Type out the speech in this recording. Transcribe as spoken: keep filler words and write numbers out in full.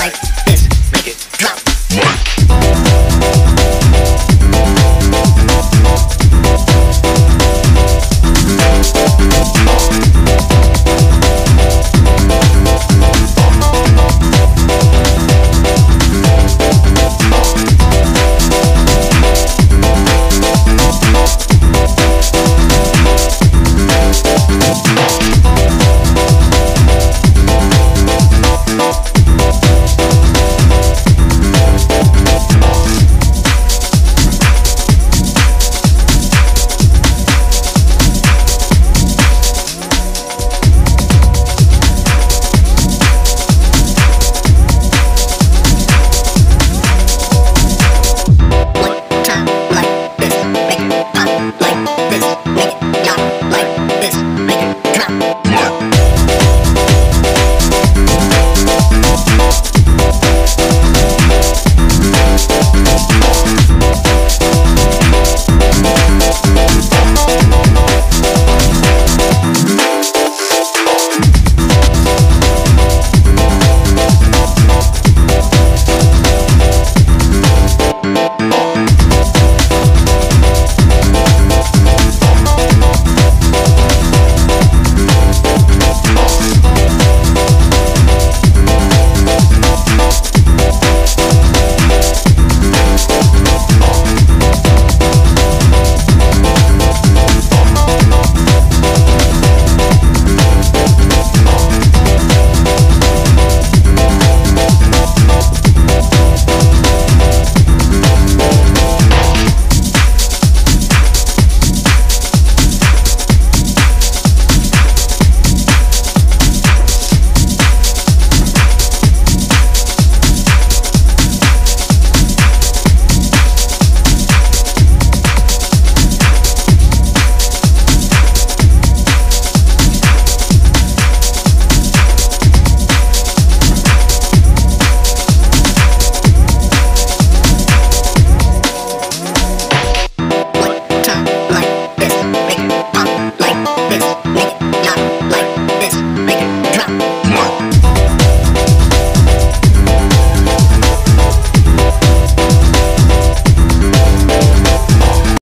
like